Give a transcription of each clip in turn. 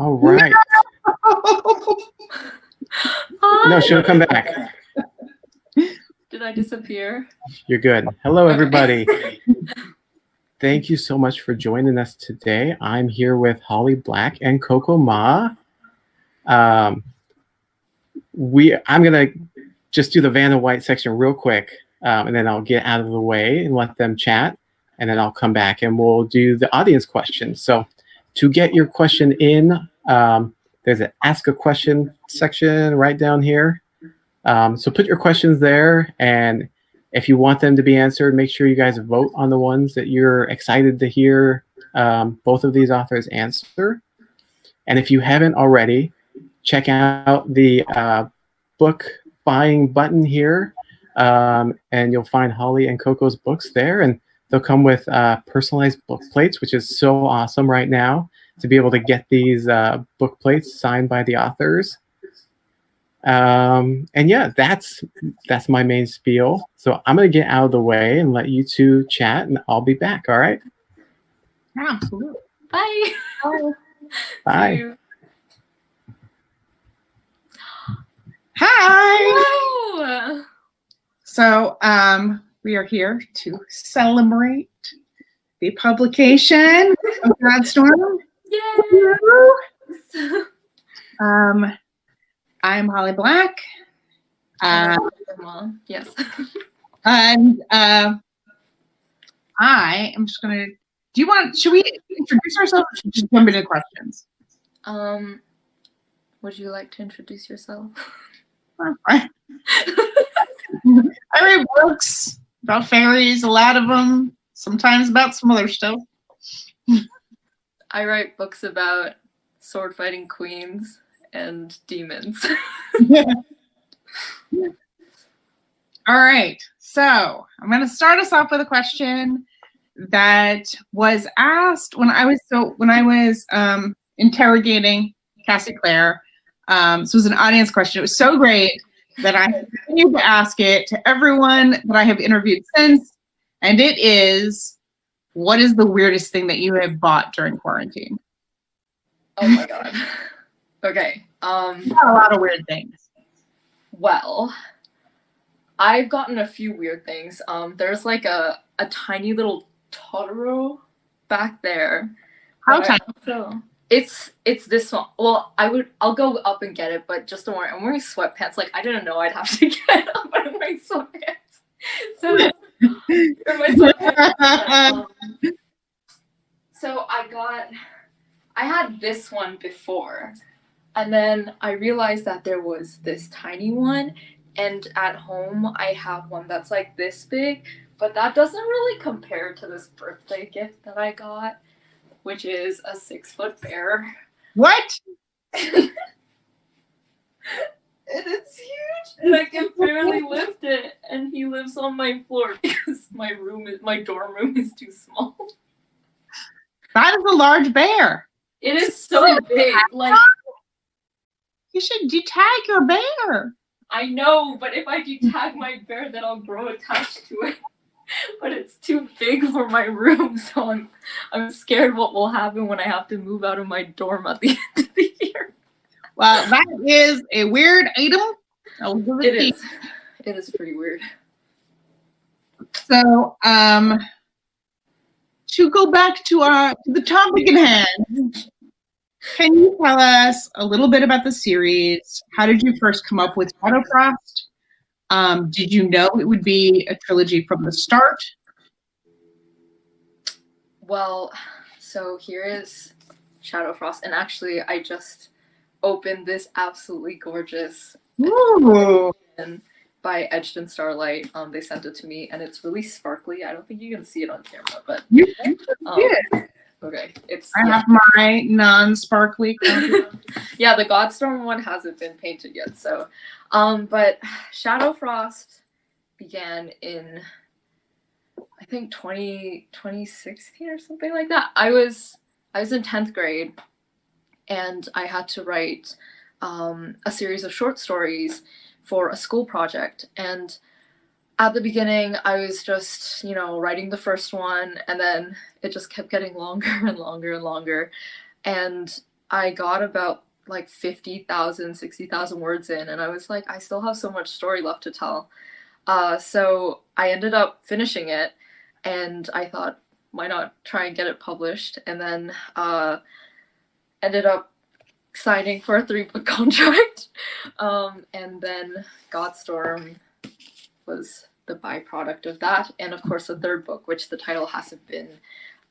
All right. No, she'll come back. Did I disappear? You're good. Hello, everybody. Thank you so much for joining us today. I'm here with Holly Black and Coco Ma. I'm going to just do the Vanna White section real quick, and then I'll get out of the way and let them chat, and then I'll come back and we'll do the audience questions. So to get your question in, there's an Ask a Question section right down here. So put your questions there, and if you want them to be answered, make sure you guys vote on the ones that you're excited to hear both of these authors answer. And if you haven't already, check out the book buying button here, and you'll find Holly and Coco's books there, and they'll come with personalized book plates, which is so awesome right now to be able to get these book plates signed by the authors. And yeah, that's my main spiel. So I'm going to get out of the way and let you two chat, and I'll be back. All right. Absolutely. Bye. Bye. Bye. Hi. Hello. So we are here to celebrate the publication of Godstorm. Yay. I'm Holly Black. Yes. And I am just gonna. Do you want? Should we introduce ourselves? Or should we just jump into questions? Would you like to introduce yourself? I read books about fairies, a lot of them. Sometimes about some other stuff. I write books about sword fighting queens and demons. Yeah. Yeah. All right, so I'm going to start us off with a question that was asked when I was interrogating Cassie Claire. This was an audience question. It was so great that I continued to ask it to everyone that I have interviewed since, and it is, what is the weirdest thing that you have bought during quarantine? Oh my god. Okay. Not a lot of weird things. Well, I've gotten a few weird things. There's like a tiny little Totoro back there. How tiny? So it's this small. Well, I'll go up and get it, but just don't worry. I'm wearing sweatpants. Like, I didn't know I'd have to get up, but I'm wearing sweatpants. So so I had this one before. And then I realized that there was this tiny one, and at home I have one that's like this big, but that doesn't really compare to this birthday gift that I got, which is a 6-foot bear. What? And it's huge, and I can barely lift it, and he lives on my floor because my dorm room is too small. That is a large bear. It is so big, like. You should detag your bear. I know, but if I detag my bear, then I'll grow attached to it. But it's too big for my room, so I'm scared what will happen when I have to move out of my dorm at the end of the year. Well, that is a weird item. It is. It is pretty weird. So, to go back to the topic in hand. Can you tell us a little bit about the series? How did you first come up with Shadow Frost? Did you know it would be a trilogy from the start? Well, so here is Shadow Frost, and actually I just opened this absolutely gorgeous edition by Edged and Starlight. They sent it to me, and it's really sparkly. I don't think you can see it on camera, but you can see it. Okay, I have my non-sparkly. Yeah, the Godstorm one hasn't been painted yet, so. But Shadow Frost began in, I think, 2016 or something like that. I was in 10th grade, and I had to write a series of short stories for a school project, and at the beginning, I was just, you know, writing the first one, and then it just kept getting longer and longer and longer. And I got about like 50,000, 60,000 words in, and I was like, I still have so much story left to tell. So I ended up finishing it, and I thought, why not try and get it published? And then ended up signing for a 3-book contract. And then Godstorm was the byproduct of that. And of course, the 3rd book, which the title hasn't been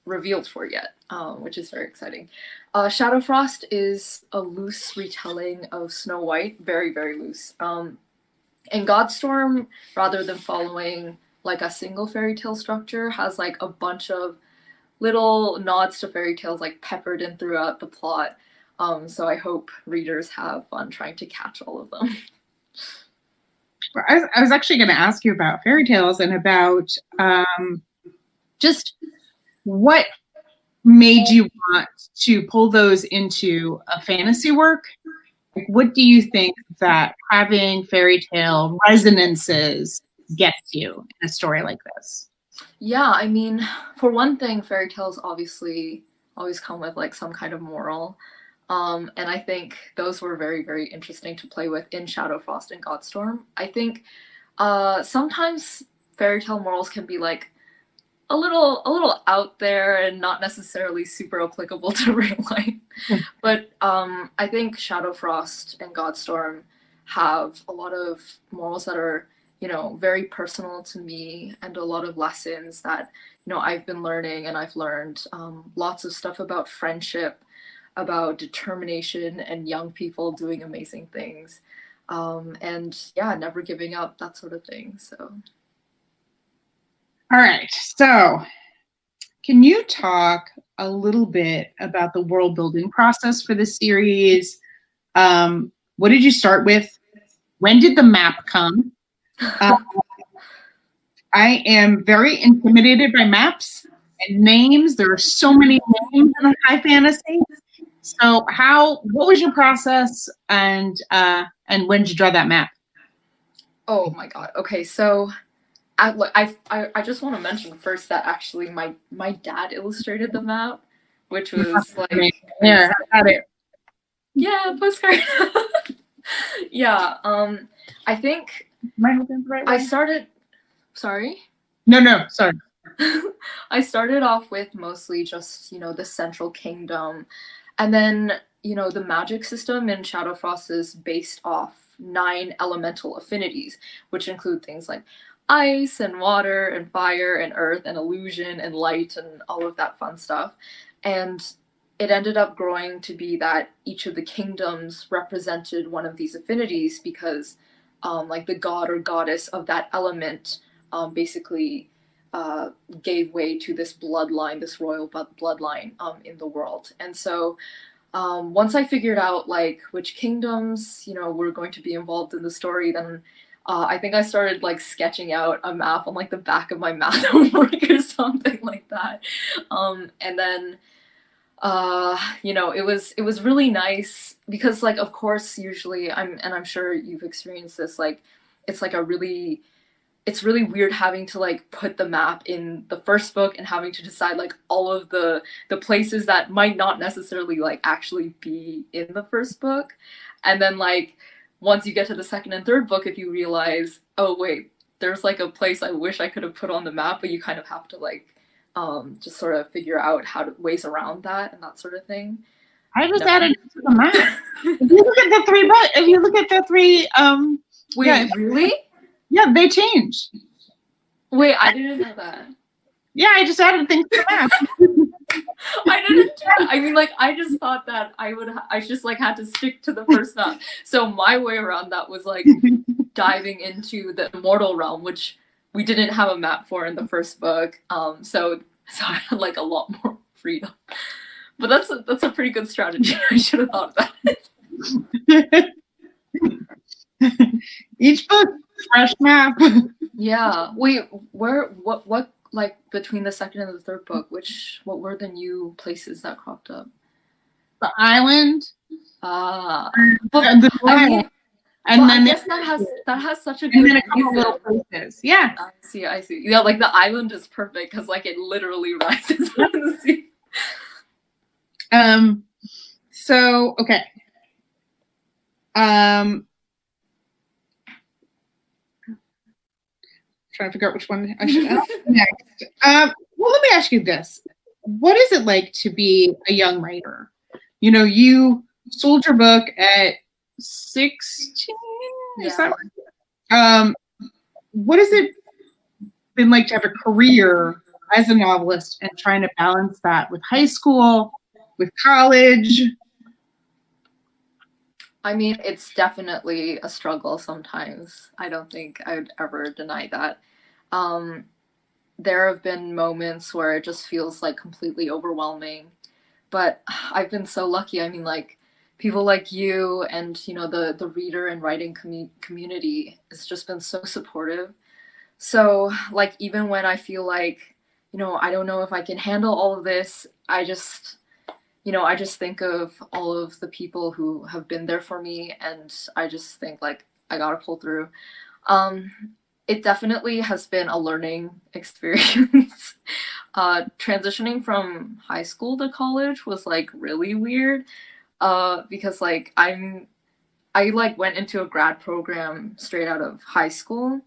revealed for yet, which is very exciting. Shadow Frost is a loose retelling of Snow White, very, very loose. And Godstorm, rather than following like a single fairy tale structure, has like a bunch of little nods to fairy tales like peppered in throughout the plot. So I hope readers have fun trying to catch all of them. Well, I was actually going to ask you about fairy tales and about just what made you want to pull those into a fantasy work? Like, what do you think that having fairy tale resonances gets you in a story like this? Yeah, I mean, for one thing, fairy tales obviously always come with like some kind of moral. And I think those were very, very interesting to play with in Shadow Frost and Godstorm. I think sometimes fairy tale morals can be like a little out there and not necessarily super applicable to real life. But I think Shadow Frost and Godstorm have a lot of morals that are, you know, very personal to me, and a lot of lessons that, you know, I've been learning, and I've learned lots of stuff about friendship, about determination, and young people doing amazing things. And yeah, never giving up, that sort of thing, so. All right, so can you talk a little bit about the world building process for this series? What did you start with? When did the map come? I am very intimidated by maps and names. There are so many names in high fantasy. So what was your process, and when did you draw that map? Oh my God. Okay. So I just want to mention first that actually my dad illustrated the map, which was like, yeah, I got it. Yeah, postcard. Yeah. I think I started, sorry? No, sorry. I started off with mostly just, you know, the central kingdom. And then, you know, the magic system in Shadow Frost is based off 9 elemental affinities, which include things like ice and water and fire and earth and illusion and light and all of that fun stuff. And it ended up growing to be that each of the kingdoms represented one of these affinities, because like the god or goddess of that element basically gave way to this bloodline, this royal bloodline in the world. And so once I figured out like which kingdoms, you know, were going to be involved in the story, then I think I started like sketching out a map on like the back of my math homework or something like that. And then you know, it was really nice because, like, of course, usually I'm sure you've experienced this, like, it's like it's really weird having to like put the map in the first book and having to decide like all of the places that might not necessarily like actually be in the first book. And then like once you get to the second and third book, if you realize, oh wait, there's like a place I wish I could have put on the map, but you kind of have to like just sort of figure out ways around that and that sort of thing. I just added it to the map. If you look at the 3 books, if you look at the 3, wait, yeah, really? Yeah, they change. Wait, I didn't know that. Yeah, I just added things to the map. I didn't do that. I mean, like, I just thought that I just like had to stick to the first map. So my way around that was like diving into the immortal realm, which we didn't have a map for in the first book, so I had like a lot more freedom. But that's a pretty good strategy. I should have thought of that. Each book, fresh map. Yeah. Wait, what like between the second and the third book, what were the new places that cropped up? The island. And well, then I guess that has such a good. And then a couple little places. Yeah. I see. Yeah, like the island is perfect because like it literally rises from the sea. So, okay. Trying to figure out which one I should ask next. Well, let me ask you this. What is it like to be a young writer? You know, you sold your book at 16? Yeah. Is that right? What has it been like to have a career as a novelist and trying to balance that with high school, with college? I mean, it's definitely a struggle sometimes. I don't think I would ever deny that. There have been moments where it just feels like completely overwhelming, but I've been so lucky. I mean, like, people like you and, you know, the reader and writing community has just been so supportive. So, like, even when I feel like, you know, I don't know if I can handle all of this, I just, you know, I just think of all of the people who have been there for me, and I just think, like, I gotta pull through. It definitely has been a learning experience. Transitioning from high school to college was, like, really weird, because, like, I like went into a grad program straight out of high school,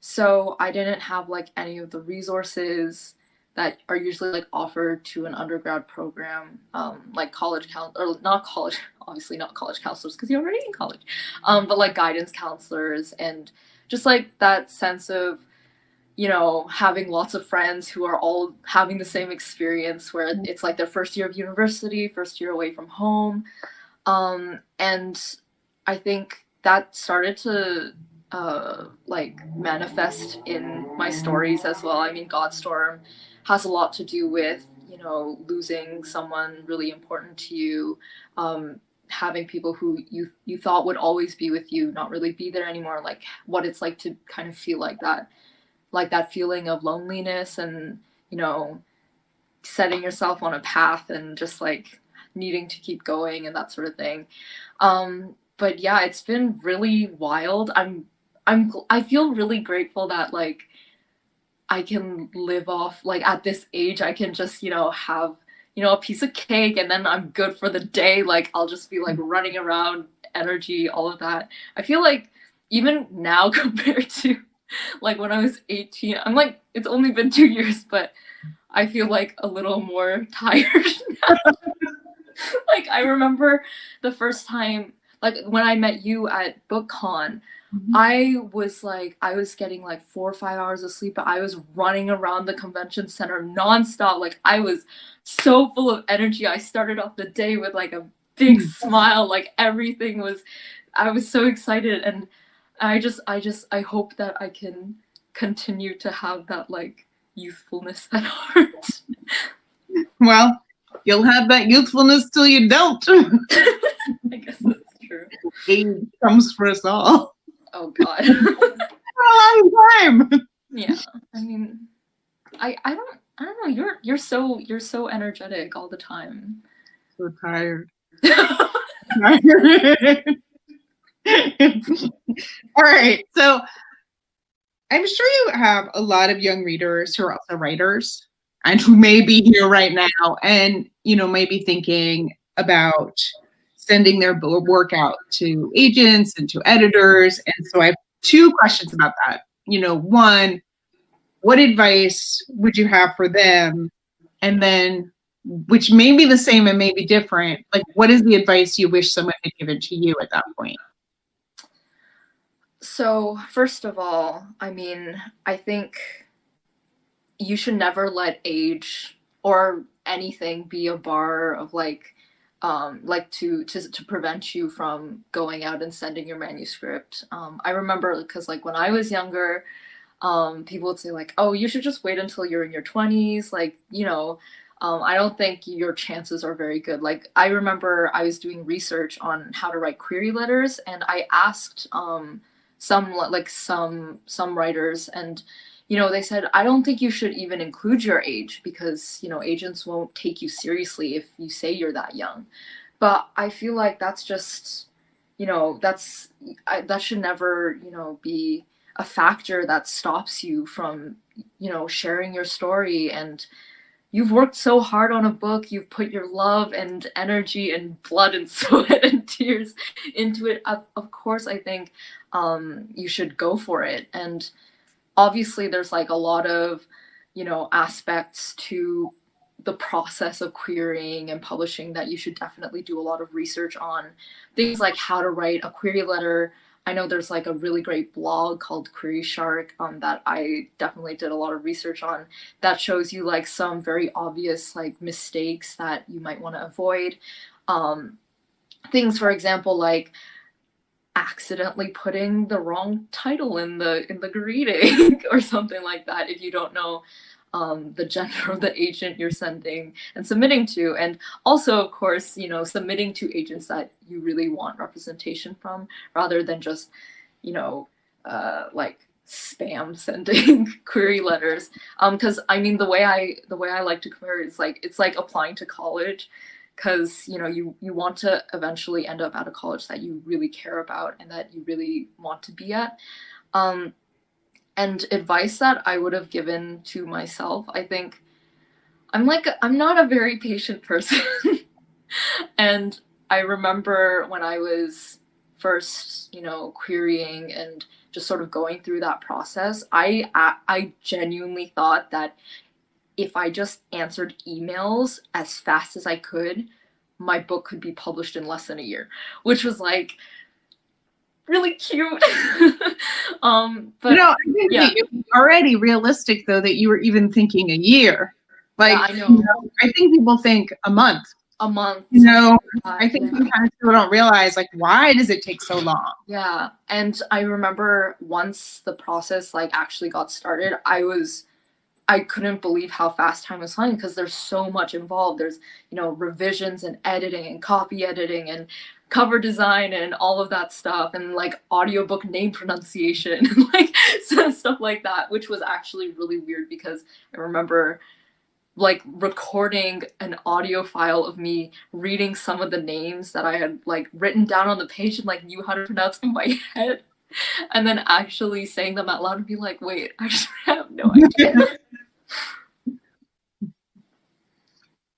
so I didn't have, like, any of the resources that are usually, like, offered to an undergrad program, like college counselors, or not college, obviously not college counselors because you're already in college, but, like, guidance counselors, and just, like, that sense of, you know, having lots of friends who are all having the same experience where it's, like, their first year of university, first year away from home. And I think that started to like manifest in my stories as well. I mean, Godstorm has a lot to do with, you know, losing someone really important to you, having people who you thought would always be with you not really be there anymore, like what it's like to kind of feel like that, feeling of loneliness and, you know, setting yourself on a path and just, like, needing to keep going and that sort of thing. But yeah, it's been really wild. I feel really grateful that, like, I can live off, like, at this age, I can just, you know, have, you know, a piece of cake and then I'm good for the day. Like, I'll just be, like, running around, energy, all of that. I feel like even now compared to, like, when I was 18, I'm like, it's only been 2 years, but I feel, like, a little more tired now. Like, I remember the first time, like, when I met you at BookCon, I was getting, like, 4 or 5 hours of sleep, but I was running around the convention center nonstop. Like, I was so full of energy. I started off the day with, like, a big smile. Like, everything was, I was so excited. And I hope that I can continue to have that, like, youthfulness at heart. Well, you'll have that youthfulness till you don't. I guess that's true. Age comes for us all. Oh God. For a long time. Yeah. I mean, I don't know. You're so energetic all the time. So tired. All right. So I'm sure you have a lot of young readers who are also writers and who may be here right now and, you know, may be thinking about sending their work out to agents and to editors. And so I have two questions about that. You know, one, what advice would you have for them? And then, which may be the same and may be different, like, what is the advice you wish someone had given to you at that point? So first of all, I mean, I think you should never let age or anything be a bar of, like, to prevent you from going out and sending your manuscript. I remember, because, like, when I was younger, people would say, like, oh, you should just wait until you're in your 20s. Like, you know, I don't think your chances are very good. Like, I remember I was doing research on how to write query letters, and I asked some writers, and, you know, they said, I don't think you should even include your age because, you know, agents won't take you seriously if you say you're that young. But I feel like that's just, you know, that should never, you know, be a factor that stops you from, you know, sharing your story and, you've worked so hard on a book, you've put your love and energy and blood and sweat and tears into it. Of course, I think you should go for it. And obviously there's like a lot of, you know, aspects to the process of querying and publishing that you should definitely do a lot of research on. Things like how to write a query letter. I know there's like a really great blog called Query Shark that I definitely did a lot of research on that shows you like some very obvious like mistakes that you might want to avoid. Things, for example, like accidentally putting the wrong title in the greeting or something like that if you don't know the gender of the agent you're sending and submitting to. And also, of course, you know, submitting to agents that you really want representation from, rather than just, you know, like spam sending query letters. Because I mean, the way I like to compare it is like, it's like applying to college, because you know you want to eventually end up at a college that you really care about and that you really want to be at. And advice that I would have given to myself, I think, I'm not a very patient person. And I remember when I was first, you know, querying and just sort of going through that process, I genuinely thought that if I just answered emails as fast as I could, my book could be published in less than a year, which was like, really cute. But you know, I think it was already realistic though that you were even thinking a year. Like, yeah, I know. You know, I think people think a month. A month. You know, I think sometimes people don't realize like why does it take so long? Yeah. And I remember once the process like actually got started, I couldn't believe how fast time was flying because there's so much involved. There's, you know, revisions and editing and copy editing and cover design and all of that stuff, and like audiobook name pronunciation and like stuff like that, which was actually really weird because I remember like recording an audio file of me reading some of the names that I had like written down on the page and like knew how to pronounce in my head, and then actually saying them out loud and be like, wait, I just have no idea.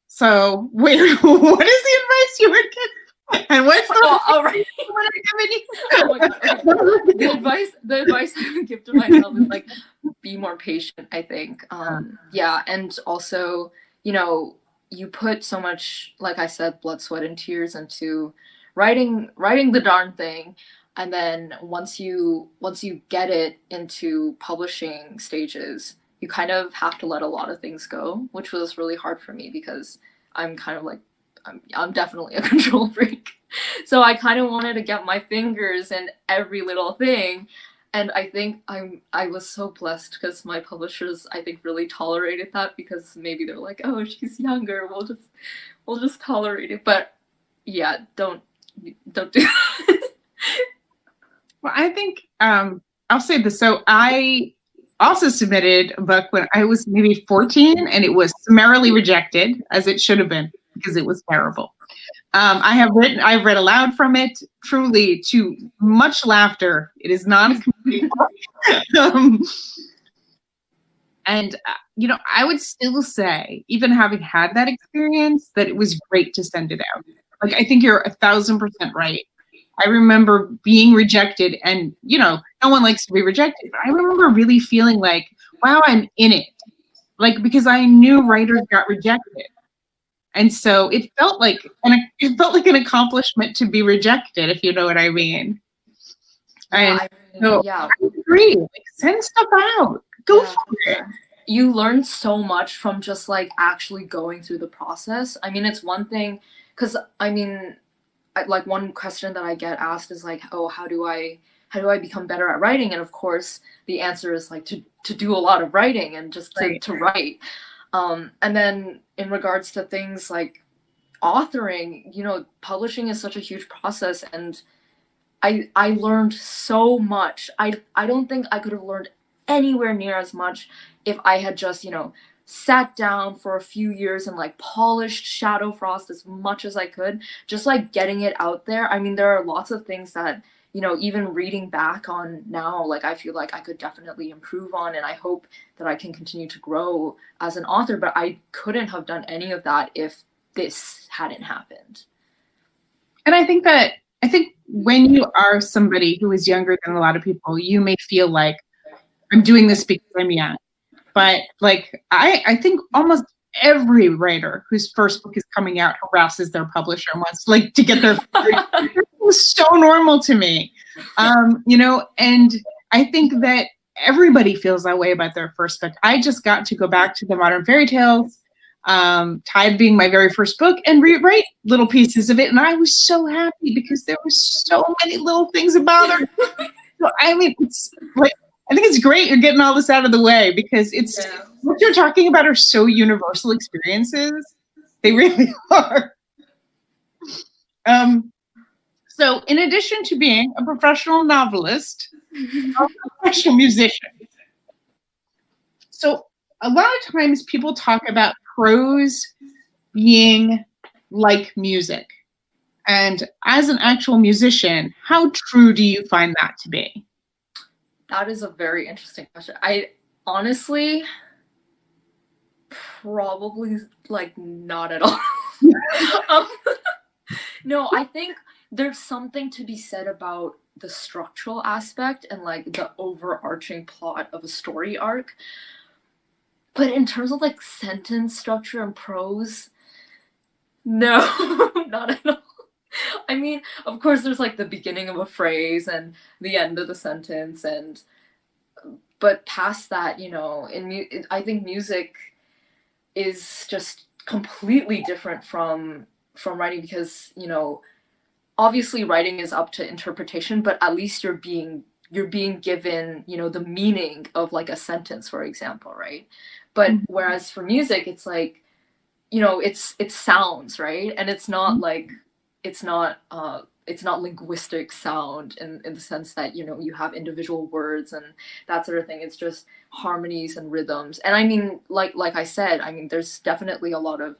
So wait, what is the advice you were giving? And what's the advice I would give to myself is like be more patient, I think. Yeah, and also, you know, you put so much, like I said, blood, sweat, and tears into writing the darn thing, and then once you get it into publishing stages, you kind of have to let a lot of things go, which was really hard for me because I'm kind of like I'm definitely a control freak. So I kind of wanted to get my fingers in every little thing. And I think I was so blessed because my publishers, I think, really tolerated that because maybe they're like, oh, she's younger, we'll just tolerate it. But yeah, don't do that. Well, I think I'll say this. So I also submitted a book when I was maybe 14 and it was summarily rejected, as it should have been, because it was terrible. I've read aloud from it, truly to much laughter. It is not a complete you know, I would still say, even having had that experience, that it was great to send it out. Like, I think you're 1,000% right. I remember being rejected and, you know, no one likes to be rejected, but I remember really feeling like, wow, I'm in it. Like, because I knew writers got rejected. And so it felt like an accomplishment to be rejected, if you know what I mean. And I agree. Like, send stuff out. Go for it. You learn so much from just like actually going through the process. I mean, it's one thing because like one question that I get asked is like, oh, how do I become better at writing? And of course, the answer is like to do a lot of writing and just to write. And then in regards to things like authoring, you know, publishing is such a huge process, and I learned so much. I don't think I could have learned anywhere near as much if I had just, you know, sat down for a few years and like polished Shadow Frost as much as I could, just like getting it out there. I mean, there are lots of things that, you know, even reading back on now, like, I feel like I could definitely improve on, and I hope that I can continue to grow as an author, but I couldn't have done any of that if this hadn't happened. And I think when you are somebody who is younger than a lot of people, you may feel like, I'm doing this because I'm young. But like, I think almost every writer whose first book is coming out harasses their publisher and wants like to get their it was so normal to me. You know, and I think that everybody feels that way about their first book. I just got to go back to the modern fairy tales, Tithe being my very first book, and rewrite little pieces of it. And I was so happy because there were so many little things about it. So, I mean, it's like, I think it's great you're getting all this out of the way, because it's, yeah, what you're talking about are so universal experiences. They really are. So in addition to being a professional novelist, I'm a professional musician. So a lot of times people talk about prose being like music. And as an actual musician, how true do you find that to be? That is a very interesting question. I honestly probably like not at all. No, I think there's something to be said about the structural aspect and like the overarching plot of a story arc. But in terms of like sentence structure and prose, no, not at all. I mean, of course, there's like the beginning of a phrase and the end of the sentence, and but past that, you know, I think music is just completely different from writing, because, you know, obviously writing is up to interpretation, but at least you're being given, you know, the meaning of like a sentence, for example, right? But mm-hmm. whereas for music, it's like, you know, it's sounds, right? And it's not mm-hmm. like, it's not linguistic sound in the sense that, you know, you have individual words and that sort of thing. It's just harmonies and rhythms. And I mean, like I said, I mean, there's definitely a lot of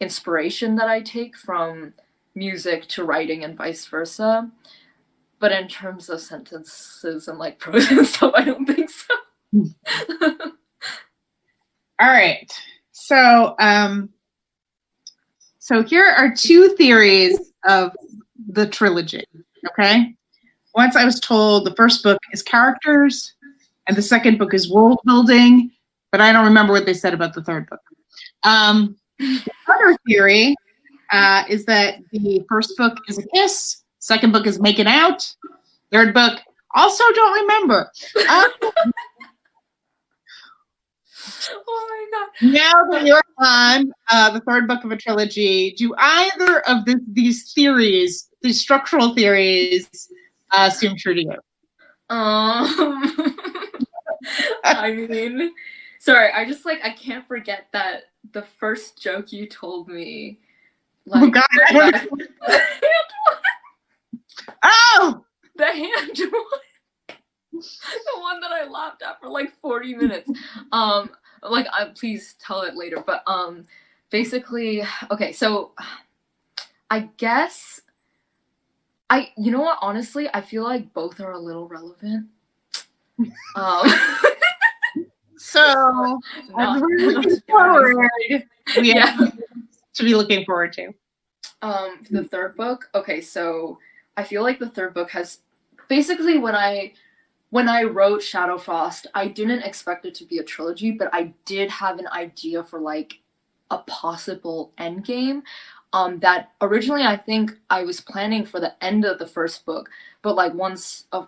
inspiration that I take from music to writing and vice versa. But in terms of sentences and like prose and stuff, I don't think so. All right. So, so here are two theories of the trilogy, okay? Once I was told the first book is characters and the second book is world building, but I don't remember what they said about the third book. The other theory is that the first book is a kiss, second book is making out, third book, also don't remember. Oh my God. Now that you're on the third book of a trilogy, do either of these theories, these structural theories, seem true to you? I mean, sorry, I just like, I can't forget that the first joke you told me. Like, oh God, the hand one. Oh! The hand one. The one that I laughed at for like 40 minutes. Like, please tell it later. But basically, okay, so I guess you know what? Honestly, I feel like both are a little relevant. So I'm looking forward. We have to be looking forward to. The third book. Okay, so I feel like the third book has basically when I wrote Shadow Frost, I didn't expect it to be a trilogy, but I did have an idea for like a possible endgame. That originally I think I was planning for the end of the first book, but like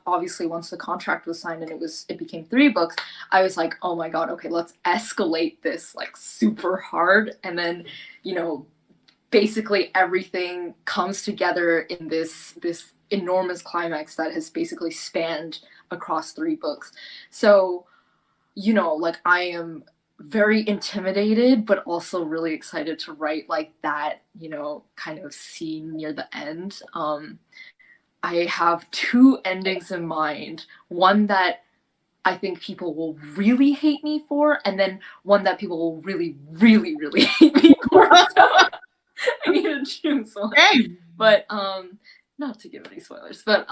obviously once the contract was signed and it became 3 books, I was like, oh my God, okay, let's escalate this like super hard, and then, you know, basically everything comes together in this enormous climax that has basically spanned across 3 books. So, you know, like I am very intimidated, but also really excited to write like that, you know, kind of scene near the end. I have 2 endings in mind, one that I think people will really hate me for, and then one that people will really, really, really hate me for. So I need to choose one. But not to give any spoilers, but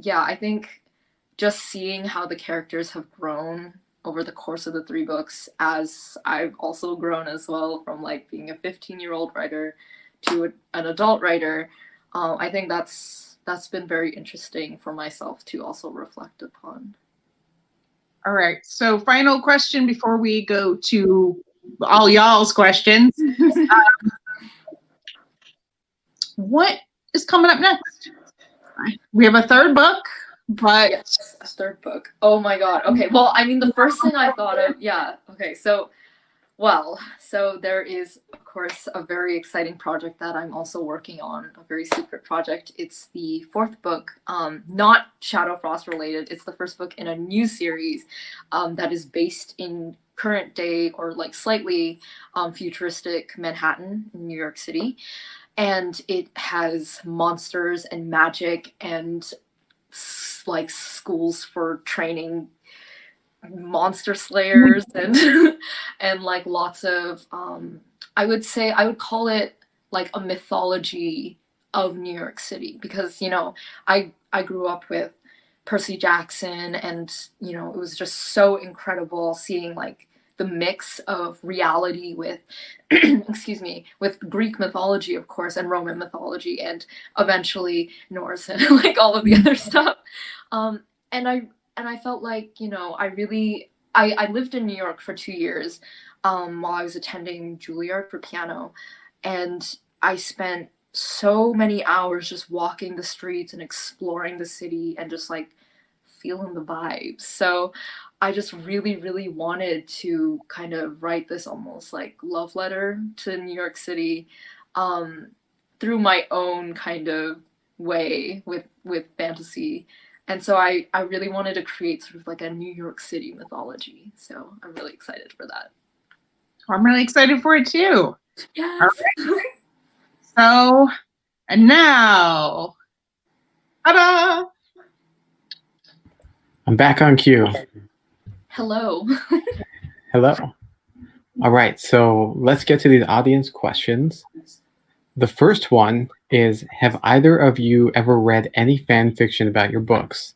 yeah, I think just seeing how the characters have grown over the course of the three books, as I've also grown as well, from like being a 15-year-old writer to an adult writer, I think that's been very interesting for myself to also reflect upon. All right, so final question before we go to all y'all's questions. What is coming up next? We have a third book, but... Yes, a third book. Oh my God. Okay, well, I mean, the first thing I thought of, yeah, okay, so... Well, so there is, of course, a very exciting project that I'm also working on, a very secret project. It's the fourth book, not Shadow Frost related. It's the first book in a new series that is based in current day or like slightly futuristic Manhattan in New York City. And it has monsters and magic and like schools for training monster slayers and and like lots of I would say I would call it like a mythology of New York City, because you know I grew up with Percy Jackson, and you know it was just so incredible seeing like the mix of reality with excuse me, with Greek mythology of course, and Roman mythology, and eventually Norse and like all of the other stuff, and I felt like, you know, I lived in New York for 2 years while I was attending Juilliard for piano. And I spent so many hours just walking the streets and exploring the city and just like feeling the vibes. So I just really, really wanted to kind of write this almost like love letter to New York City through my own kind of way with fantasy. And so I really wanted to create sort of like a New York City mythology. So I'm really excited for that. I'm really excited for it too. Yes. All right. So, and now, ta-da! I'm back on cue. Hello. Hello. All right, so let's get to these audience questions. The first one is, have either of you ever read any fan fiction about your books?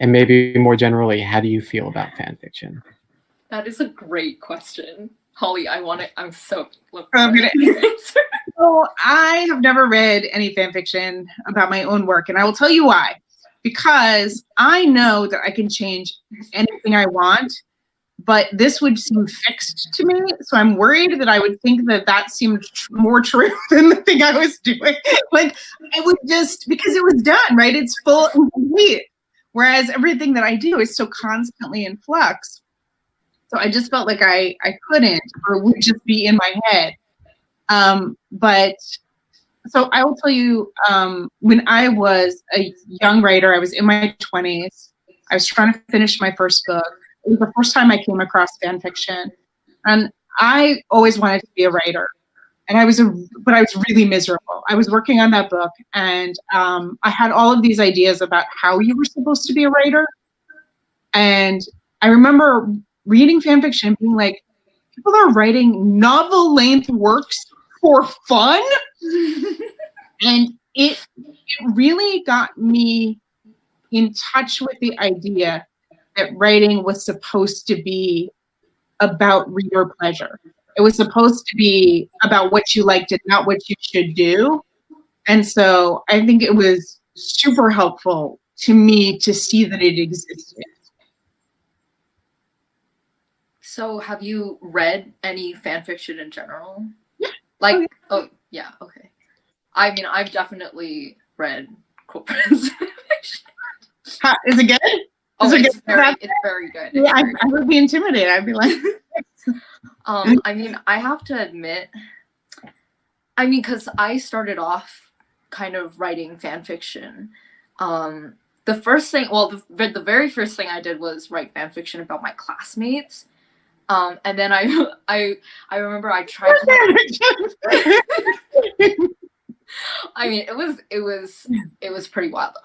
And maybe more generally, how do you feel about fan fiction? That is a great question. Holly, I want it. I'm so looking forward to your answer. Well, I have never read any fan fiction about my own work, and I will tell you why. Because I know that I can change anything I want, but this would seem fixed to me, so I'm worried that I would think that that seemed more true than the thing I was doing. Like, I would just, because it was done, right? It's full and complete, whereas everything that I do is so constantly in flux. So I just felt like I couldn't, or would just be in my head. But, so I will tell you, when I was a young writer, I was in my 20s, I was trying to finish my first book. It was the first time I came across fan fiction, and I always wanted to be a writer, and but I was really miserable. I was working on that book, and I had all of these ideas about how you were supposed to be a writer, and I remember reading fan fiction and being like, people are writing novel-length works for fun, and it really got me in touch with the idea that writing was supposed to be about reader pleasure. It was supposed to be about what you liked and not what you should do. And so I think it was super helpful to me to see that it existed. So have you read any fan fiction in general? Yeah. Like, oh yeah, okay. I mean, I've definitely read Cruel Prince fiction. Is it good? Oh, it's very good. It's very good. I would be intimidated. I'd be like, I mean, I have to admit, I mean, because I started off kind of writing fan fiction. The first thing, well, the very first thing I did was write fan fiction about my classmates. And then I remember I tried to. I mean, it was pretty wild.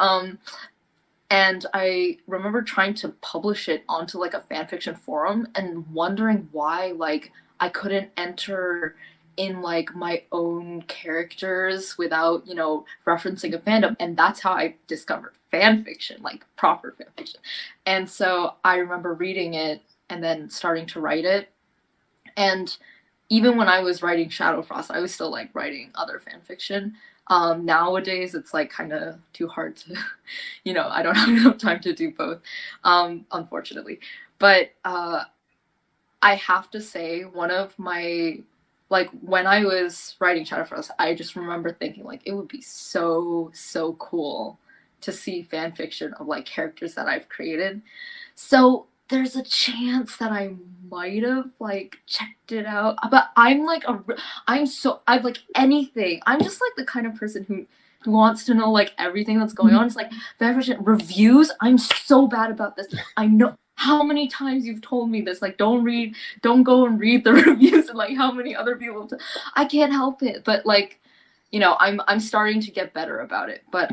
And I remember trying to publish it onto like a fanfiction forum and wondering why like I couldn't enter in like my own characters without, you know, referencing a fandom. And that's how I discovered fan fiction, like proper fan fiction. And so I remember reading it and then starting to write it. And even when I was writing Shadow Frost, I was still like writing other fan fiction. Nowadays it's like kind of too hard to, you know, I don't have enough time to do both, unfortunately. But I have to say, one of my, like when I was writing Shadow Frost, I just remember thinking like it would be so cool to see fan fiction of like characters that I've created. So there's a chance that I might have like checked it out, but I'm like I've like anything. I'm just like the kind of person who wants to know like everything that's going on. It's like fan fiction reviews. I'm so bad about this. I know how many times you've told me this, like don't go and read the reviews, and like how many other people. I can't help it, but like, you know, I'm starting to get better about it. But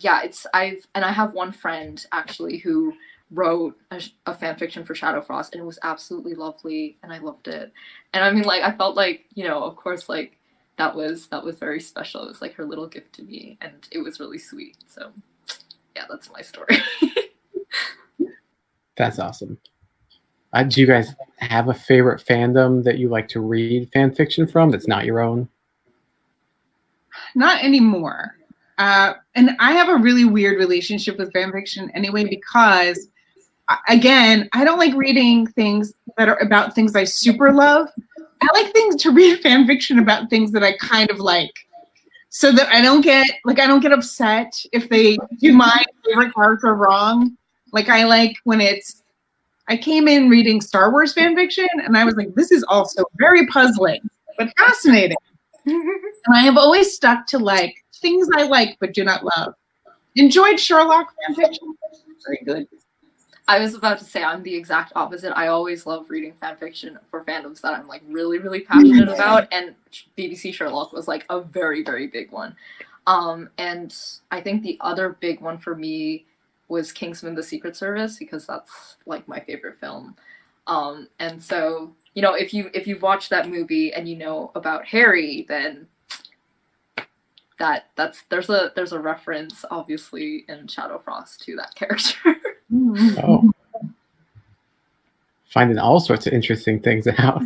yeah, I have one friend actually who wrote a fan fiction for Shadow Frost, and it was absolutely lovely, and I loved it. And I mean, like, I felt like, you know, of course, like that was very special. It was like her little gift to me, and it was really sweet. So yeah, that's my story. That's awesome. Do you guys have a favorite fandom that you like to read fan fiction from that's not your own? Not anymore. And I have a really weird relationship with fan fiction anyway, because, again, I don't like reading things that are about things I super love. I like things to read fan fiction about things that I kind of like, so that I don't get, like, I don't get upset if they do my favorite character wrong. Like, I like when it's, I came in reading Star Wars fan fiction, and I was like, this is also very puzzling, but fascinating. And I have always stuck to, like, things I like but do not love. Enjoyed Sherlock fan fiction. Very good. I was about to say, I'm the exact opposite. I always love reading fan fiction for fandoms that I'm, like, really passionate about, and BBC Sherlock was, like, a very big one. And I think the other big one for me was Kingsman: The Secret Service, because that's like my favorite film. And so, you know, if you've watched that movie and you know about Harry, then there's a reference obviously in Shadow Frost to that character. Oh. Finding all sorts of interesting things out.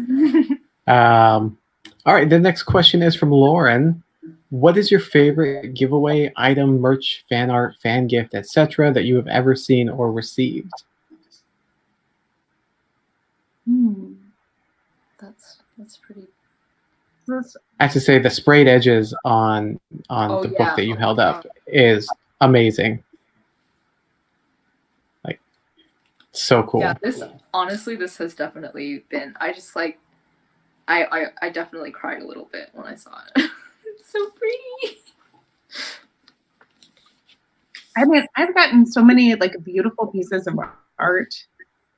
All right, the next question is from Lauren. What is your favorite giveaway, item, merch, fan art, fan gift, etc. that you have ever seen or received? That's pretty. I have to say, the sprayed edges on the book that you held up is amazing. Like, so cool. Yeah, this honestly, this has definitely been. I just like, I definitely cried a little bit when I saw it. So pretty. I mean, I've gotten so many like beautiful pieces of art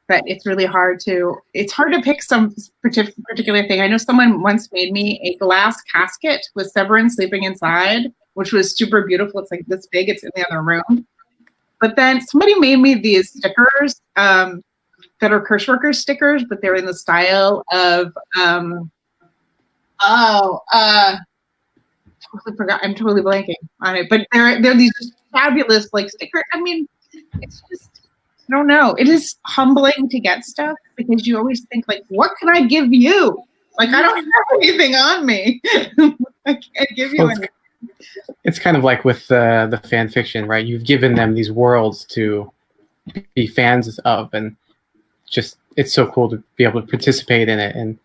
that it's really hard to pick some particular thing. I know someone once made me a glass casket with Severin sleeping inside, which was super beautiful. It's like this big, it's in the other room. But then somebody made me these stickers that are Kirschwerkers stickers, but they're in the style of I forgot. I'm totally blanking on it, but they're these fabulous like sticker. I mean, it's just, I don't know. It is humbling to get stuff because you always think like, what can I give you? Like, I don't have anything on me. I can't give you anything. It's kind of like with the fan fiction, right? You've given them these worlds to be fans of, and just it's so cool to be able to participate in it. And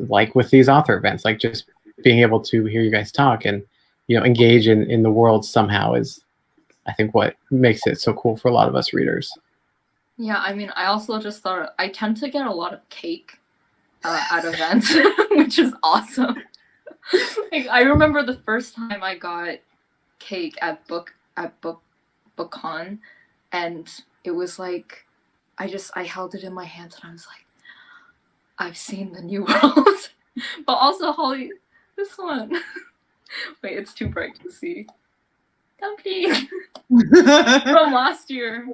like with these author events, like just being able to hear you guys talk and, you know, engage in the world somehow is, I think, what makes it so cool for a lot of us readers. Yeah, I mean, I also just thought I tend to get a lot of cake at events, which is awesome. Like, I remember the first time I got cake at BookCon, and it was like I held it in my hands and I was like, I've seen the new world. But also, Holly, this one. Wait, it's too bright to see. Dumpy from last year.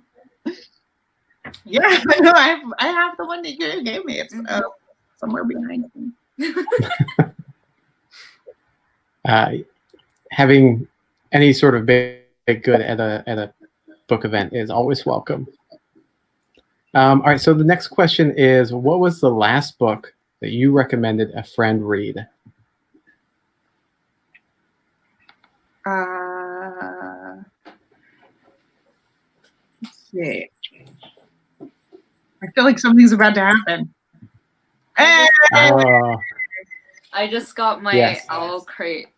Yeah, no, I have the one that you gave me. It's somewhere behind me. having any sort of big good at a book event is always welcome. All right, so the next question is, what was the last book that you recommended a friend read? Let's see. I feel like something's about to happen. Hey! I just got my Owl Crate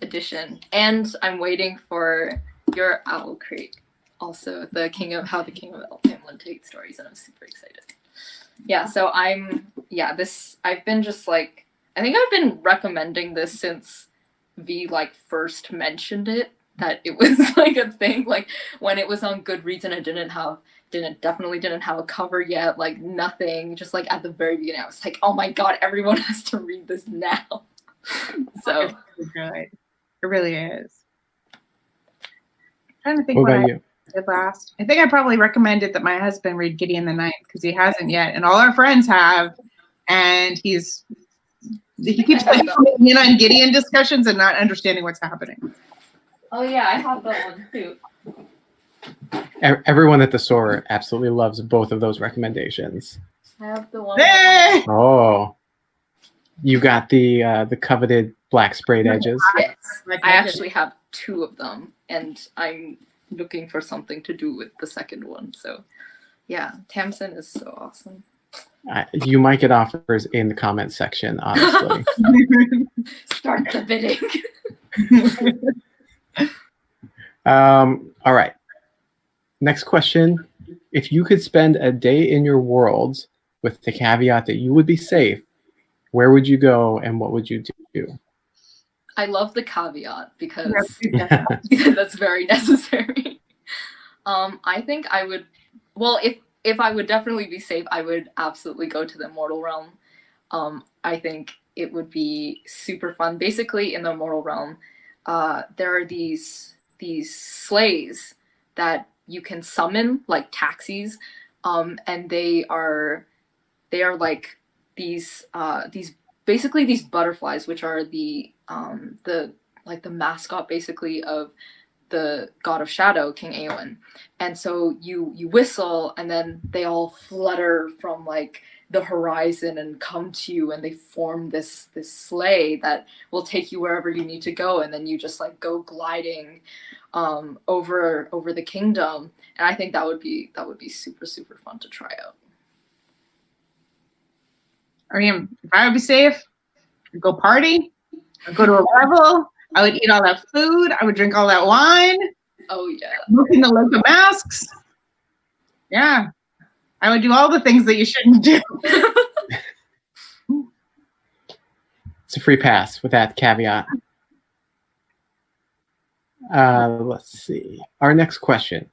edition, and I'm waiting for your Owl Crate. Also, How the King of Elfheim Learned to Hate Stories, and I'm super excited. Yeah, so I've been just like, I think I've been recommending this since V like first mentioned it, that it was like a thing, like when it was on Goodreads and I definitely didn't have a cover yet, like nothing, just like at the very beginning, I was like, oh my god, everyone has to read this now. So good. It really is. I'm trying to think what about you? Last. I think I probably recommended that my husband read Gideon the Ninth because he hasn't yet, and all our friends have, and he keeps coming in on Gideon discussions and not understanding what's happening. Oh yeah, I have that one too. Everyone at the store absolutely loves both of those recommendations. I have the one. Hey! Oh, you got the coveted black sprayed edges. Yes, I actually have two of them, and I'm looking for something to do with the second one. So yeah, Tamsin is so awesome. You might get offers in the comment section, honestly. Start the bidding. All right. Next question. If you could spend a day in your world with the caveat that you would be safe, where would you go and what would you do? I love the caveat because that's very necessary. I think I would, well, if I would definitely be safe, I would absolutely go to the Mortal Realm. I think it would be super fun. Basically, in the Mortal Realm, there are these sleighs that you can summon, like taxis, and they are like these butterflies, which are the mascot basically of the god of shadow, King Aowen. And so you whistle and then they all flutter from like the horizon and come to you, and they form this sleigh that will take you wherever you need to go, and then you just like go gliding over the kingdom. And I think that would be super, super fun to try out. I mean, if I would be safe, I'd go party, I'd go to a level, I would eat all that food, I would drink all that wine. Oh yeah. Looking to look at masks. Yeah. I would do all the things that you shouldn't do. It's a free pass with that caveat. Let's see. Our next question.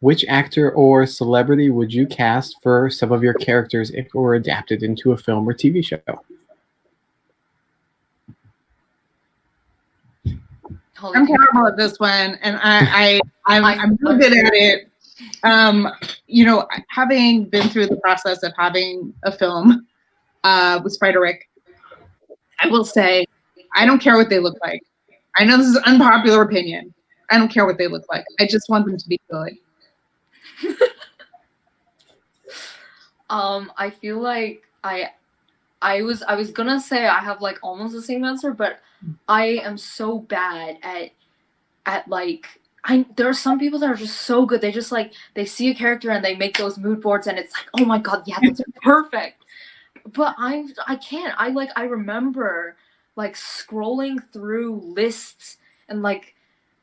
Which actor or celebrity would you cast for some of your characters if it were adapted into a film or TV show? I'm terrible at this one, and I'm really good at it. You know, having been through the process of having a film with Spider-Rick, I will say I don't care what they look like. I know this is unpopular opinion. I don't care what they look like. I just want them to be good. I feel like I was gonna say I have like almost the same answer, but I am so bad at like, there are some people that are just so good. They just like, they see a character and they make those mood boards and it's like, oh my god, yeah, that's perfect. But I can't. I remember like scrolling through lists and like,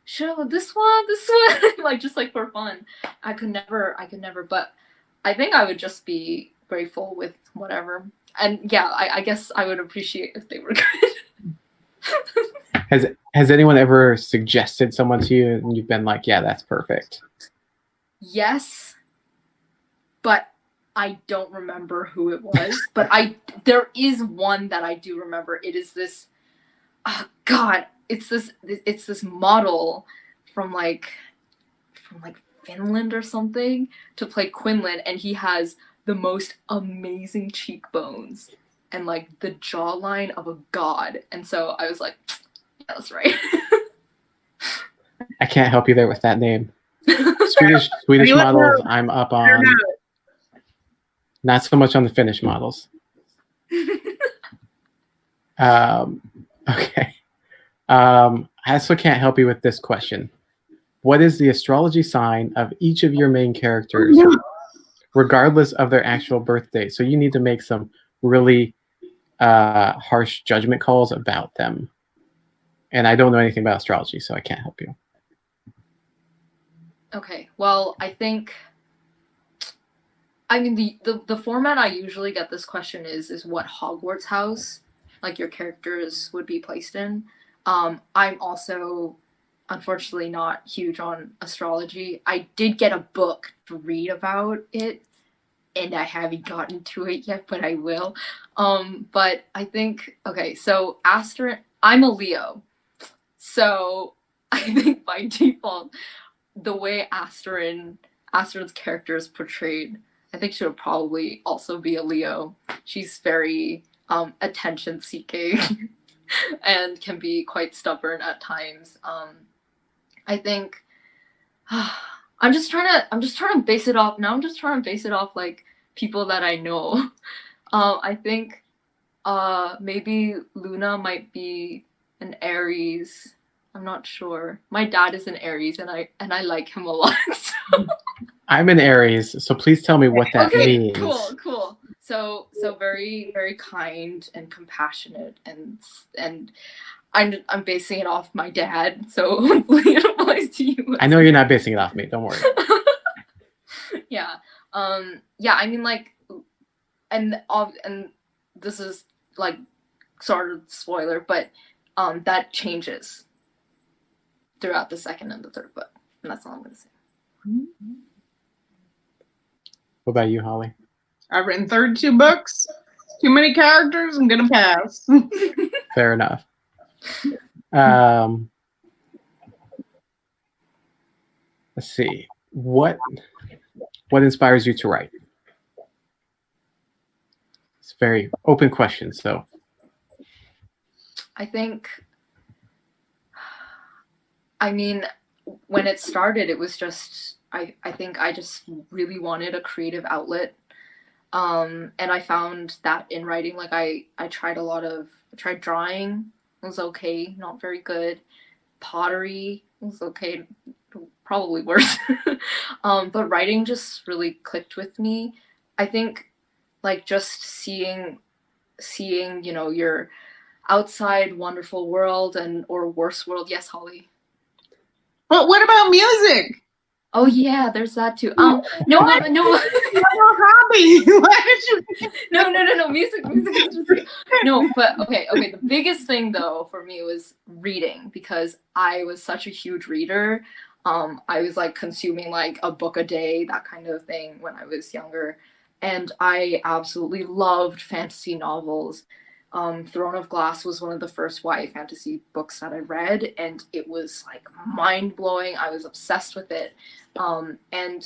show this one like just like for fun. I could never, but I think I would just be grateful with whatever. And yeah, I guess I would appreciate if they were good. Has anyone ever suggested someone to you and you've been like, yeah, that's perfect? Yes, but I don't remember who it was. But there is one that I do remember. It is this, oh god, it's this model from like Finland or something to play Quinlan, and he has the most amazing cheekbones. and like the jawline of a god. And so I was like, yeah, that's right. I can't help you there with that name. Swedish models, I'm up on. Not so much on the Finnish models. Okay. I also can't help you with this question. What is the astrology sign of each of your main characters, regardless of their actual birth date? So you need to make some really harsh judgment calls about them. And I don't know anything about astrology, so I can't help you. Okay, well, I think, I mean, the format I usually get this question is what Hogwarts house, like, your characters would be placed in. I'm also, unfortunately, not huge on astrology. I did get a book to read about it, and I haven't gotten to it yet, but I will. But I think, okay, so I'm a Leo, so I think by default, the way Asterin's character is portrayed, I think she would probably also be a Leo. She's very attention-seeking and can be quite stubborn at times. I think I'm just trying to base it off. Now I'm just trying to base it off like people that I know. I think maybe Luna might be an Aries. I'm not sure. My dad is an Aries, and I like him a lot. So. I'm an Aries, so please tell me what that means. Cool. So very, very kind and compassionate, and I'm basing it off my dad. So hopefully it applies to you. I know you're not basing it off me. Don't worry. Yeah. Yeah. I mean, like, and this is like sort of spoiler, but that changes throughout the second and the third book. And that's all I'm gonna say. What about you, Holly? I've written 32 books. Too many characters, I'm gonna pass. Fair enough. Let's see. What inspires you to write? It's a very open question, so. I think, I mean, when it started, it was just, I think I just really wanted a creative outlet. And I found that in writing, like I tried drawing, it was okay, not very good. Pottery, it was okay, probably worse. But writing just really clicked with me. I think like just seeing, you know, your outside wonderful world or worse world. Yes, Holly. But what about music? Oh yeah, there's that too. No. Your hobby? Why did you? No. Music. No, but okay. The biggest thing though for me was reading, because I was such a huge reader. I was like consuming like a book a day, that kind of thing when I was younger, and I absolutely loved fantasy novels. Throne of Glass was one of the first YA fantasy books that I read, and it was like mind-blowing. I was obsessed with it. And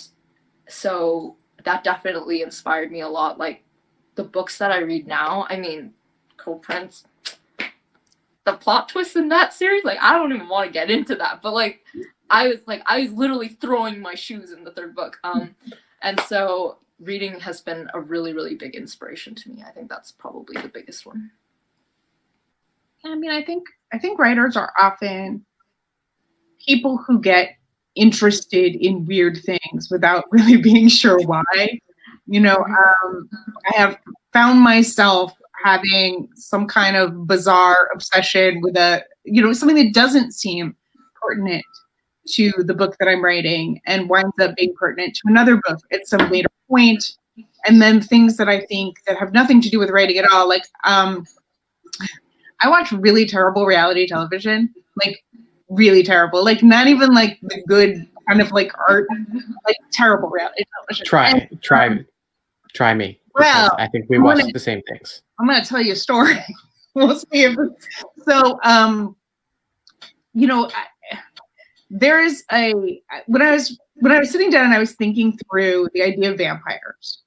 so that definitely inspired me a lot. Like the books that I read now, I mean, Cruel Prince, the plot twist in that series, like I don't even want to get into that, but I was literally throwing my shoes in the third book. And so reading has been a really, really big inspiration to me. I think that's probably the biggest one. I mean, I think writers are often people who get interested in weird things without really being sure why. You know, I have found myself having some kind of bizarre obsession with something that doesn't seem pertinent to the book that I'm writing and winds up being pertinent to another book at some later point. And then things that I think that have nothing to do with writing at all. Like, I watch really terrible reality television, like really terrible, like not even like the good kind of like art, like terrible reality television. Try me. Well, I think we watch the same things. I'm going to tell you a story. We'll see if so, you know, when I was sitting down and I was thinking through the idea of vampires,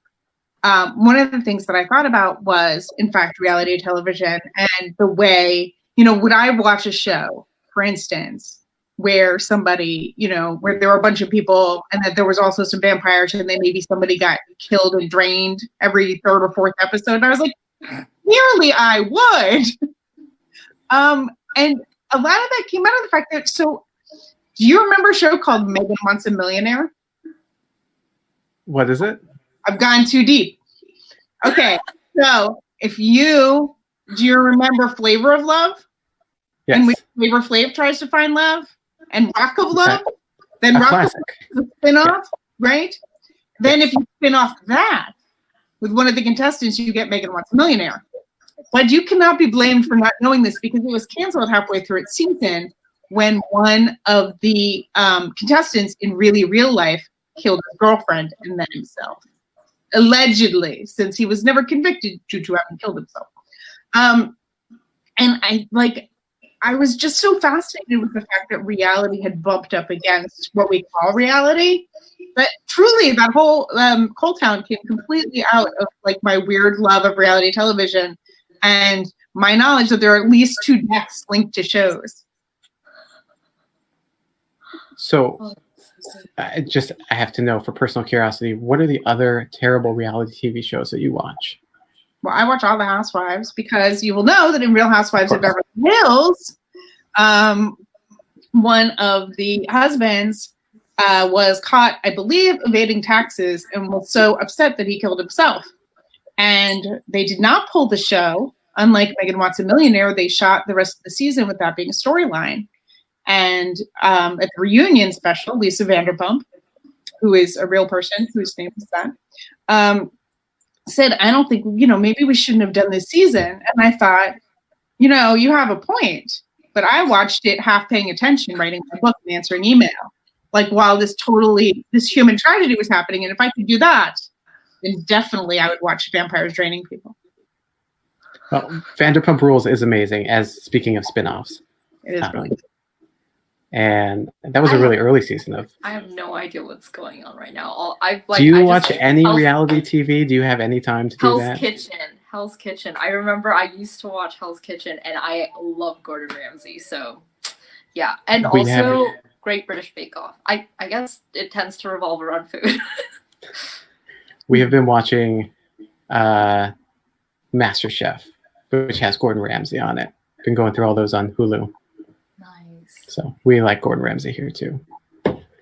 One of the things that I thought about was, in fact, reality television and the way, you know, would I watch a show, for instance, where somebody, you know, where there were a bunch of people and that there was also some vampires and then maybe somebody got killed and drained every third or fourth episode. And I was like, clearly I would. And a lot of that came out of the fact that, so do you remember a show called Megan Wants a Millionaire? What is it? I've gone too deep. Okay. So if you, do you remember Flavor of Love? Yes. And when Flavor Flav tries to find love, and Rock of Love, then Rock of Love is a spinoff, right? Then if you spin off that with one of the contestants, you get Megan Wants a Millionaire. But you cannot be blamed for not knowing this because it was canceled halfway through its season when one of the contestants in really real life killed his girlfriend and then himself. Allegedly, since he was never convicted due to having killed himself. And I was just so fascinated with the fact that reality had bumped up against what we call reality. But truly, that whole Coal Town came completely out of my weird love of reality television and my knowledge that there are at least two deaths linked to shows. So I have to know, for personal curiosity, what are the other terrible reality TV shows that you watch? Well, I watch all the Housewives because you will know that in Real Housewives of Beverly Hills, one of the husbands was caught, I believe, evading taxes and was so upset that he killed himself. And they did not pull the show. Unlike Megan Wants a Millionaire, they shot the rest of the season with that being a storyline. And at the reunion special, Lisa Vanderpump, who is a real person whose name is that, said, I don't think, you know, maybe we shouldn't have done this season. And I thought, you know, you have a point. But I watched it half paying attention, writing my book and answering email. While this human tragedy was happening. And if I could do that, then definitely I would watch vampires draining people. Well, Vanderpump Rules is amazing, as speaking of spinoffs. It is brilliant. And that was a really early season of. I have no idea what's going on right now. Do you watch any reality TV? Do you have any time to do that? Hell's Kitchen. I remember I used to watch Hell's Kitchen, and I love Gordon Ramsay. So, yeah, and also Great British Bake Off. I guess it tends to revolve around food. We have been watching Master Chef, which has Gordon Ramsay on it. Been going through all those on Hulu. So we like Gordon Ramsay here too.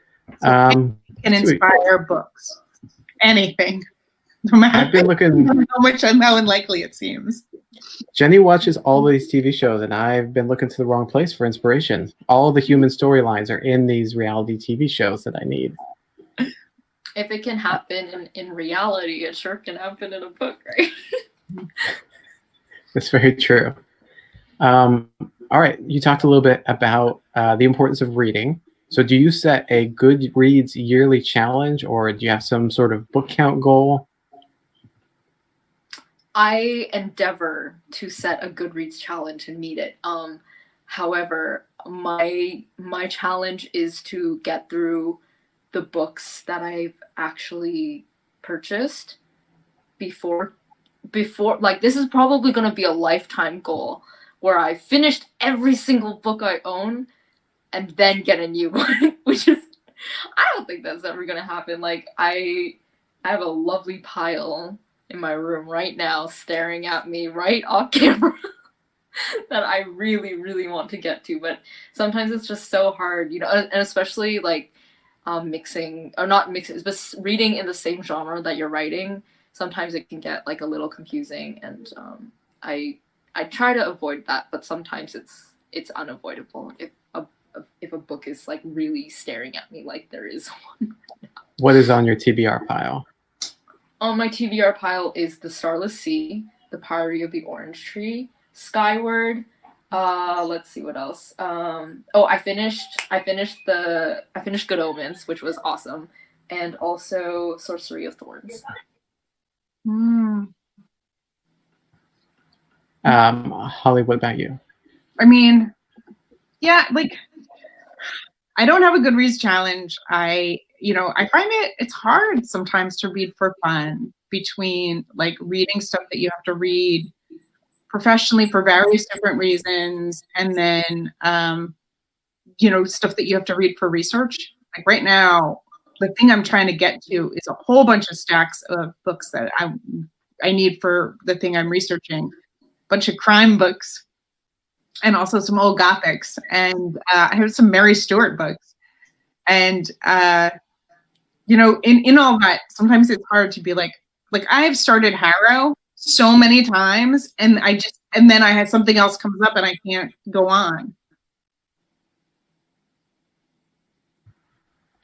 Can inspire books, anything. No matter I've been looking how much and how unlikely it seems. Jenny watches all these TV shows, and I've been looking to the wrong place for inspiration. All the human storylines are in these reality TV shows that I need. If it can happen in reality, it sure can happen in a book, right? That's very true. All right, you talked a little bit about the importance of reading. So do you set a Goodreads yearly challenge, or do you have some sort of book count goal? I endeavor to set a Goodreads challenge and meet it. However, my challenge is to get through the books that I've actually purchased before this is probably going to be a lifetime goal, where I finished every single book I own and then get a new one, which is, I don't think that's ever gonna happen. I have a lovely pile in my room right now staring at me right off camera that I really, really want to get to. But sometimes it's just so hard, you know, and especially but reading in the same genre that you're writing, sometimes it can get a little confusing, and I try to avoid that, but sometimes it's unavoidable if a book is really staring at me like there is one right now. What is on your TBR pile? On my TBR pile is The Starless Sea, The Priory of the Orange Tree, Skyward. Let's see what else. I finished Good Omens, which was awesome, and also Sorcery of Thorns. Holly, what about you? I mean, yeah, I don't have a Goodreads challenge. I find it's hard sometimes to read for fun. between like reading stuff that you have to read professionally for various different reasons, and then you know, stuff that you have to read for research. Like right now, the thing I'm trying to get to is a whole bunch of stacks of books that I need for the thing I'm researching. Bunch of crime books, and also some old gothics, and I have some Mary Stuart books. And you know, in all that, sometimes it's hard to be like I've started Harrow so many times, and then I had something else comes up and I can't go on.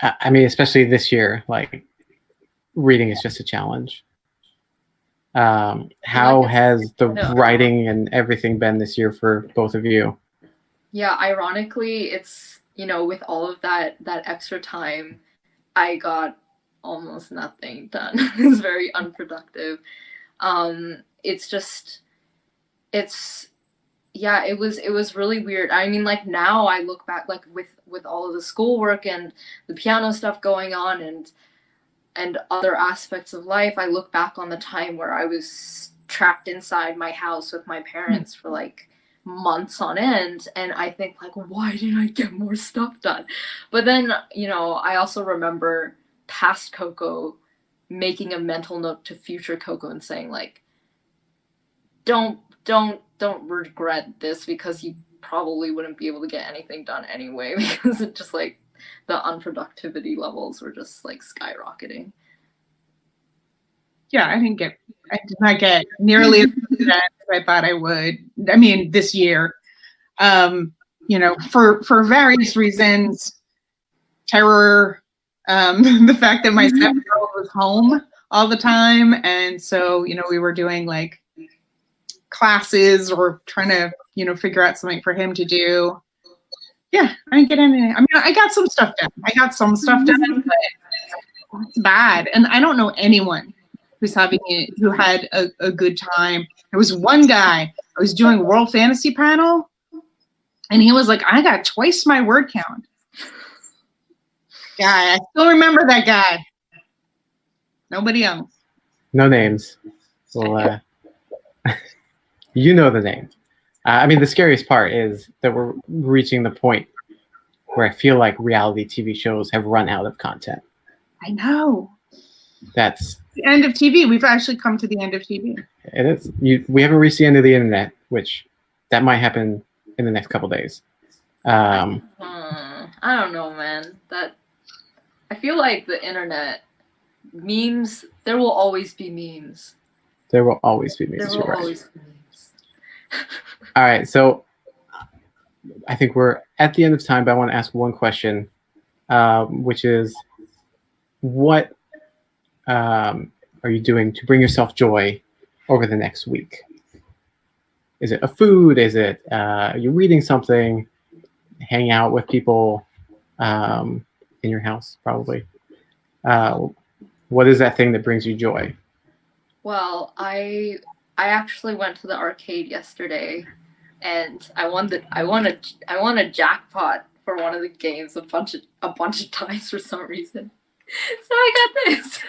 I mean, especially this year, like reading is just a challenge. How has the writing and everything been this year for both of you? Yeah, ironically, it's, you know, with all of that extra time, I got almost nothing done. It's very unproductive. Yeah, it was really weird. I mean, like now I look back, like with all of the schoolwork and the piano stuff going on and other aspects of life, I look back on the time where I was trapped inside my house with my parents for like months on end, and I think like, why didn't I get more stuff done? But then, you know, I also remember past Coco making a mental note to future Coco and saying like, don't regret this, because you probably wouldn't be able to get anything done anyway, because it just like the unproductivity levels were just like skyrocketing. Yeah, I did not get nearly as good as I thought I would. I mean, this year, you know, for various reasons, terror, the fact that my stepdaughter was home all the time. And so, you know, we were doing like classes or trying to, you know, figure out something for him to do. Yeah, I didn't get anything. I mean, I got some stuff done. I got some stuff done, but it's bad. And I don't know anyone who had a good time. There was one guy, I was doing World Fantasy Panel, and he was like, I got twice my word count. Guy, I still remember that guy. Nobody else. No names. Well, you know the name. I mean, the scariest part is that we're reaching the point where I feel like reality TV shows have run out of content. I know. That's the end of TV. We've actually come to the end of TV. It is. We haven't reached the end of the internet, which that might happen in the next couple of days. I don't know, man. I feel like the internet, memes, there will always be memes. There will always be memes. There will always be memes. All right, so I think we're at the end of time, but I want to ask one question, which is, what are you doing to bring yourself joy over the next week? Is it a food? Is it you're reading something? Hanging out with people in your house, probably. What is that thing that brings you joy? Well, I actually went to the arcade yesterday, and I won a jackpot for one of the games a bunch of times for some reason. So I got this.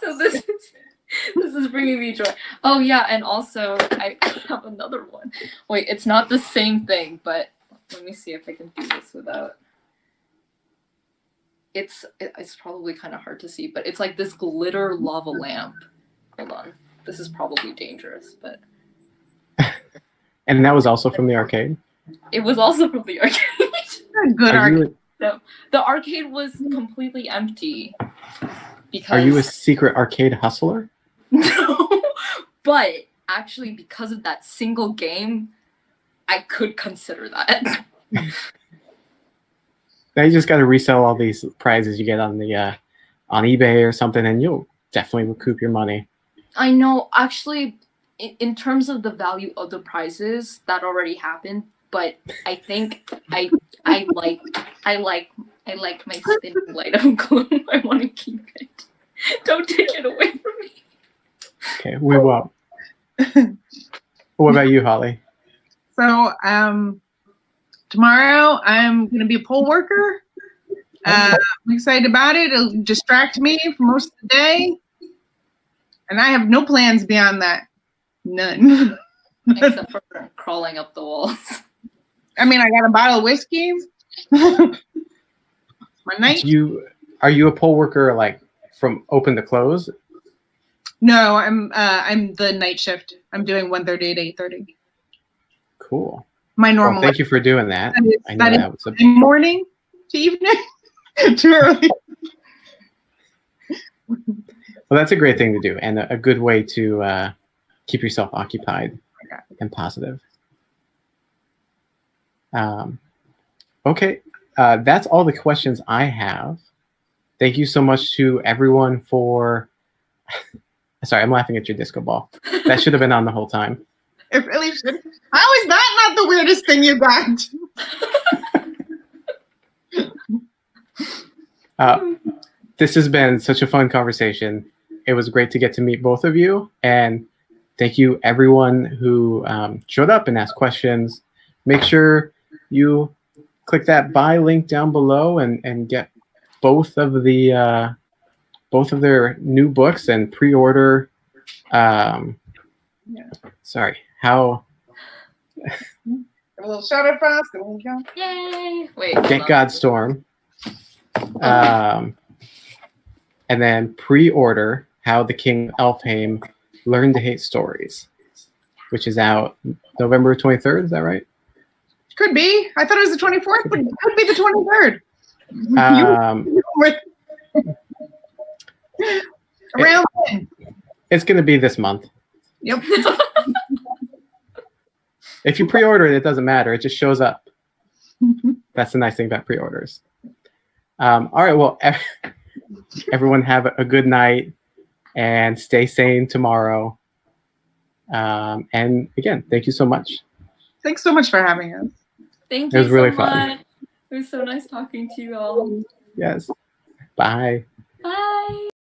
So this is bringing me joy. Oh yeah, and also I have another one. Wait, it's not the same thing, but let me see if I can do this without. It's probably kind of hard to see, but it's like this glitter lava lamp. Hold on. This is probably dangerous, but. And that was also from the arcade? It was also from the arcade. Good arcade. No, the arcade was completely empty. Because are you a secret arcade hustler? No, but actually because of that single game, I could consider that. Now you just got to resell all these prizes you get on the on eBay or something, and you'll definitely recoup your money. I know. Actually, in terms of the value of the prizes, that already happened. But I think I like my spinning light of gloom. I want to keep it. Don't take it away from me. Okay, we won't. What about you, Holly? So tomorrow I'm going to be a poll worker. I'm excited about it. It'll distract me for most of the day. And I have no plans beyond that. None. Except for crawling up the walls. I mean, I got a bottle of whiskey. My night. Are you a poll worker, like, from open to close? No, I'm the night shift. I'm doing 1:30 to 8:30. Cool. My normal. Well, thank you for doing that. I know that was morning to evening to early. Well, that's a great thing to do, and a good way to keep yourself occupied and positive. Okay, that's all the questions I have. Thank you so much to everyone for. Sorry, I'm laughing at your disco ball. That should have been on the whole time. It really should. How is that not the weirdest thing you got? This has been such a fun conversation. It was great to get to meet both of you. And thank you, everyone who showed up and asked questions. Make sure you click that buy link down below and get both of the... both of their new books and pre-order. Sorry, how? A little Shadow Frost. Yay! Wait. Get Godstorm. And then pre-order How the King of Elfheim Learned to Hate Stories, which is out November 23rd. Is that right? Could be. I thought it was the 24th, but it could be the 23rd. It's going to be this month. Yep. If you pre-order it, it doesn't matter. It just shows up. That's the nice thing about pre-orders. All right. Well, everyone have a good night and stay sane tomorrow. And again, thank you so much. Thanks so much for having us. Thank you. It was really fun. It was so nice talking to you all. Yes. Bye. Bye.